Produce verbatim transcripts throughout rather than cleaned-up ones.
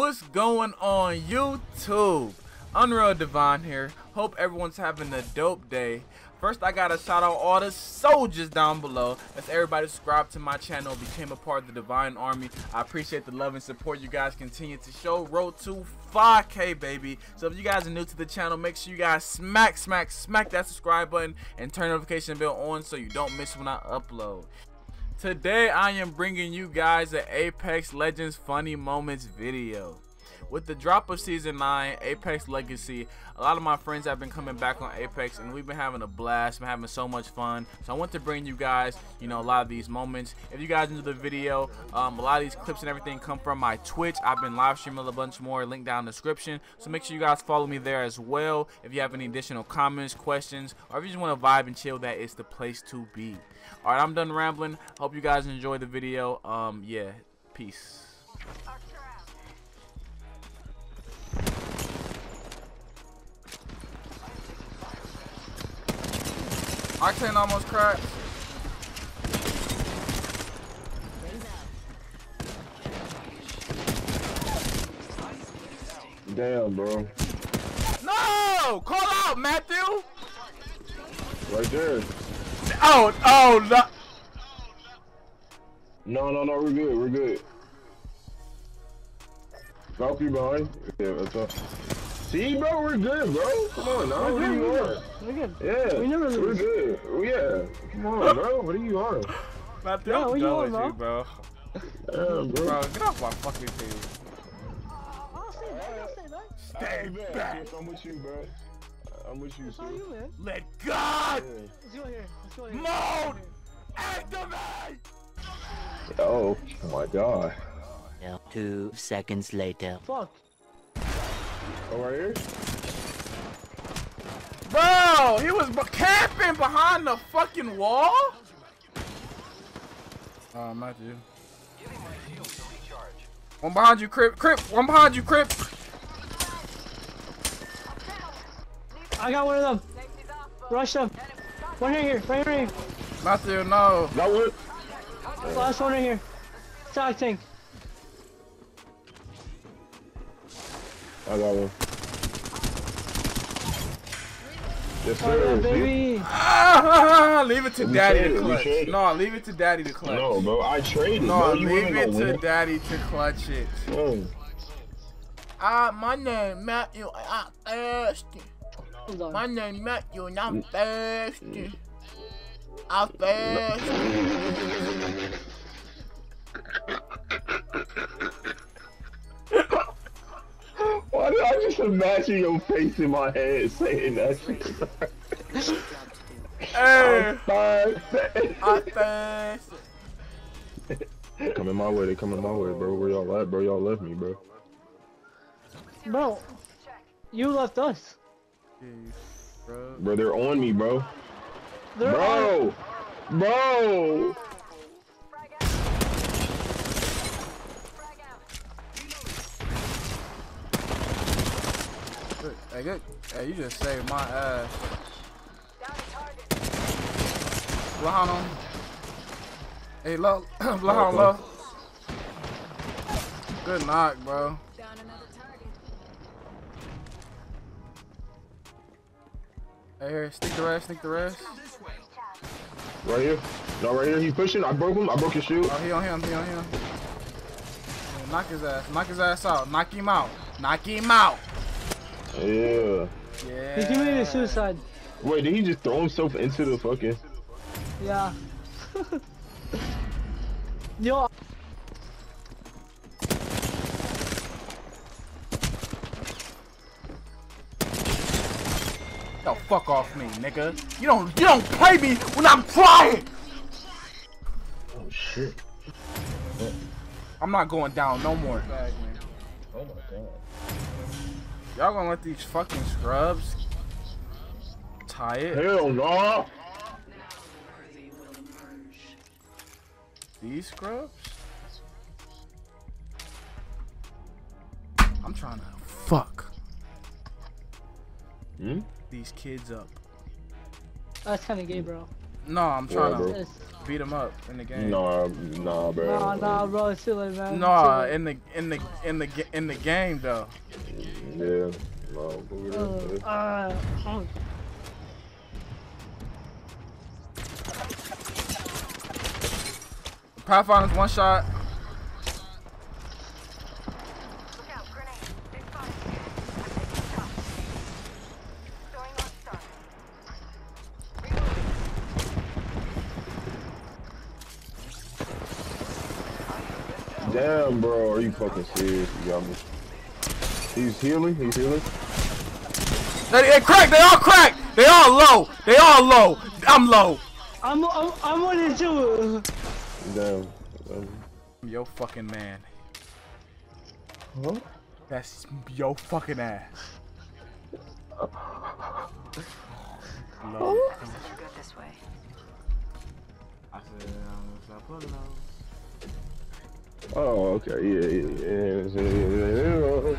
What's going on, YouTube? Unreal Divine here. Hope everyone's having a dope day. First, I gotta shout out all the soldiers down below. That's everybody subscribed to my channel, became a part of the Divine Army. I appreciate the love and support you guys continue to show. Road to five K, baby. So if you guys are new to the channel, make sure you guys smack, smack, smack that subscribe button and turn the notification bell on so you don't miss when I upload. Today, I am bringing you guys an Apex Legends Funny Moments video. With the drop of Season nine, Apex Legacy, a lot of my friends have been coming back on Apex, and we've been having a blast, been having so much fun. So I want to bring you guys, you know, a lot of these moments. If you guys enjoy the video, um, a lot of these clips and everything come from my Twitch. I've been live streaming a bunch more, link down in the description. So make sure you guys follow me there as well. If you have any additional comments, questions, or if you just want to vibe and chill, that is the place to be. All right, I'm done rambling. Hope you guys enjoy the video. Um, yeah, peace. Octane almost cracked. Damn, bro. No! Call out, Matthew! Right there. Oh, oh, no. No, no, no, we're good, we're good. Falky behind. Yeah, that's up. See, bro, we're good, bro. Come on, now. What do you want? We're good. Yeah. We never lose. We're good. Yeah. Come on, bro. What do you want? Not the hell, bro. bro. Yeah, bro. Bro, get off my fucking team. I'll stay back. I'll stay back. Stay back. back. I'm with you, bro. I'm with you, sir. You, man. Let God. Yeah. Let's go here. Let's go here. Mode activate. Oh, oh my God. Now, two seconds later. Fuck. Oh, right here? Bro, he was camping behind the fucking wall? Oh, Matthew. One behind you, Crip. Crip, one behind you, Crip. I got one of them. Rush them. One right here, right here. Matthew, no. That would. Last one right here. Stock tank. I got one. Yes, sir. Oh, baby. Ah, leave it to we daddy to clutch. It. No, leave it to daddy to clutch. No, bro, I traded. No, bro. You leave it to it. daddy to clutch it. Ah, uh, my name Matthew. I'm thirsty. My name Matthew, and I'm thirsty. I'm thirsty. Why did I just imagine your face in my head saying that shit? Hey! I'm fast. They coming my way, they coming my way, bro. Where y'all at, bro? Y'all left me, bro. Bro, you left us. Jeez, bro. Bro, they're on me, bro. They're bro! On. Bro! Hey, good. Hey, you just saved my ass. Blow him. Hey, low. Blow him, low. Good knock, bro. Down another target. Hey, here. Stick the rest. Stick the rest. Right here. No, right here. He's pushing. I broke him. I broke his shoe. Oh, he on him. He on him. Yeah, knock his ass. Knock his ass out. Knock him out. Knock him out. Yeah. Yeah. He committed suicide. Wait, did he just throw himself into the fucking? Yeah. Yo. Yo, fuck off me, nigga. You don't, you don't play me when I'm trying. Oh shit. Yeah. I'm not going down no more. Oh my God. Y'all gonna let these fucking scrubs tie it? Hell no! These scrubs? I'm trying to fuck hmm? these kids up. That's kind of gay, bro. No, I'm trying yeah, to beat him up in the game. Nah, nah, bro. Nah, nah, bro. It's too late, man. Nah, in the in the in the in the game though. Yeah. No, uh, uh, oh. Pathfinder's one shot. Damn, bro, are you fucking serious? You got me. He's healing. He's healing. They, they cracked. They all cracked. They all low. They all low. I'm low. I'm I'm I'm with you. Damn. I'm your fucking man. Huh? That's your fucking ass. Low. Oh. I said you got this way. I said I'm gonna put low. Oh, okay, yeah, yeah, yeah, yeah, yeah.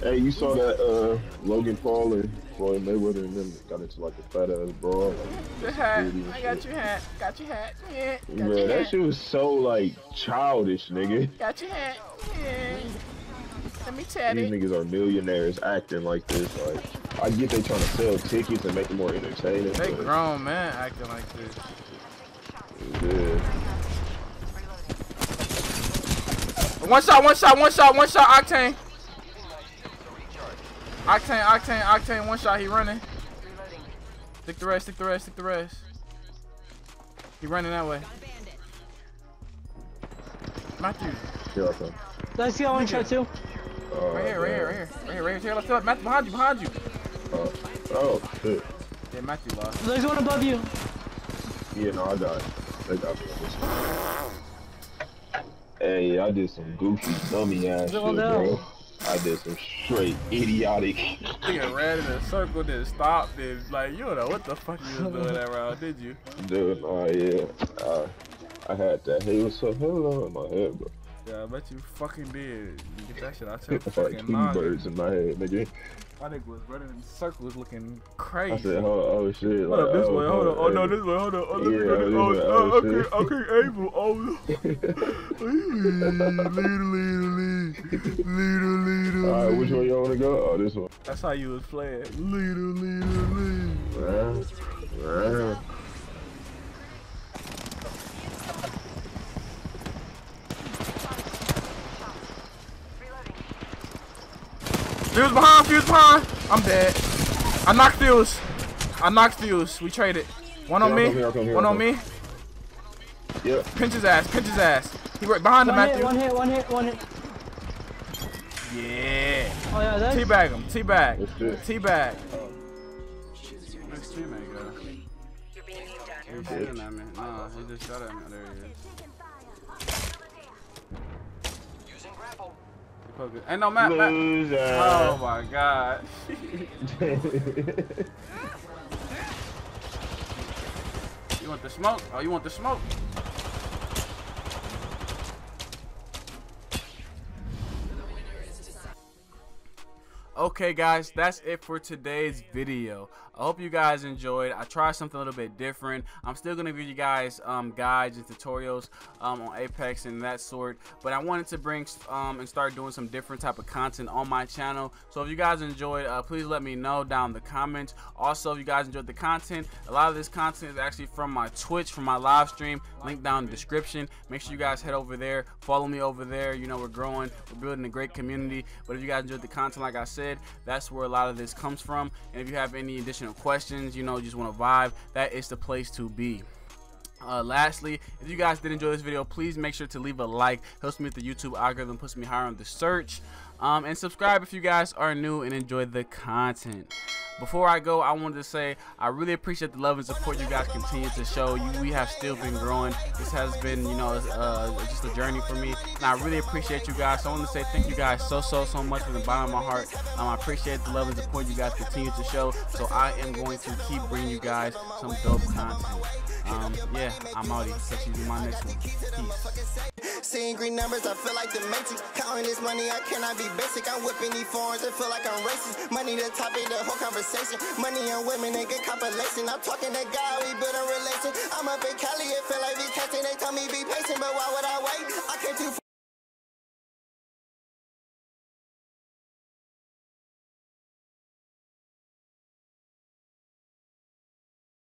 Hey, you saw that uh, Logan Paul and Floyd Mayweather and them got into like a fat ass brawl. Like, the hat, I got shit. Your hat, got your hat, yeah. Got Man, your that hat. Shit was so like childish, nigga. Got your hat, yeah. Let me tell you. These niggas are millionaires acting like this. Like, I get they trying to sell tickets and make it more entertaining. They but... grown man acting like this. Yeah. One shot, one shot, one shot, one shot, Octane. Octane, Octane, Octane, one shot, he running. Stick the rest, stick the rest, stick the rest. He running that way. Matthew. Let's get one shot too. Right here, right here, right here. Right here, right here, left up. Matthew, behind you, behind you. Oh, oh shit. Yeah, Matthew lost. There's one above you. Yeah, no, I died. I died. Hey, I did some goofy dummy ass shit, bro. I did some straight idiotic. Nigga ran in a circle, then stopped, then like, you don't know what the fuck you was doing that round, did you? Dude, oh yeah, uh, I had that. Hey, what's up? Hello in my head, bro. Yeah, I bet you fucking did. You get that shit out your fucking like two birds in my head, nigga. My nigga was running in circles, looking crazy. I said, oh, oh shit. Hold like, up this oh, way, hold up. Oh no, this way, hold up. Oh, yeah, oh, way, oh, okay, okay, Abel. Oh, leader, leader, leader, leader, leader. All right, which way y'all wanna go? Oh, this one. That's how you was playing. Leader, leader, leader. Right, right. Fuse behind, Fuse behind. I'm dead. I knocked Fuse. I knocked Fuse. We traded. One on me. One on me. Yeah. Pinch his ass. Pinch his ass. He right behind him, Matthew. One hit, one hit, one hit. Yeah. Oh, yeah, that's... Teabag him. Teabag. Teabag. Next teammate, girl. You're being done. You're being done, man. No, he just shot at me. There he is. Using grapple. Ain't no map, map. Oh my god. You want the smoke? Oh, you want the smoke? Okay guys, that's it for today's video. I hope you guys enjoyed. I tried something a little bit different. I'm still gonna give you guys um, guides and tutorials um, on Apex and that sort, but I wanted to bring um, and start doing some different type of content on my channel. So if you guys enjoyed, uh, please let me know down in the comments. Also, if you guys enjoyed the content, a lot of this content is actually from my Twitch, from my live stream, link down in the description. Make sure you guys head over there, follow me over there. You know, we're growing, we're building a great community. But if you guys enjoyed the content, like I said, that's where a lot of this comes from. And if you have any additional questions, you know, you just want to vibe, that is the place to be. Uh, lastly, if you guys did enjoy this video, please make sure to leave a like. Helps me with the YouTube algorithm, puts me higher on the search. Um, and subscribe if you guys are new and enjoy the content. Before I go, I wanted to say I really appreciate the love and support you guys continue to show. You, we have still been growing. This has been, you know, uh, just a journey for me, and I really appreciate you guys. So I want to say thank you guys so, so, so much from the bottom of my heart. Um, I appreciate the love and support you guys continue to show. So I am going to keep bringing you guys some dope content. Um, yeah, I'm out. Catch you in my next one. Peace. seeing green numbers, I feel like the Matrix. Counting this money, I cannot be basic. I'm whipping these foreigns, I feel like I'm racist. Money the topic, the whole conversation. Money and women, they get compilation. I'm talking to God, we build a relation. I'm up in Cali, it feel like we catching. They tell me be patient, but why would I wait?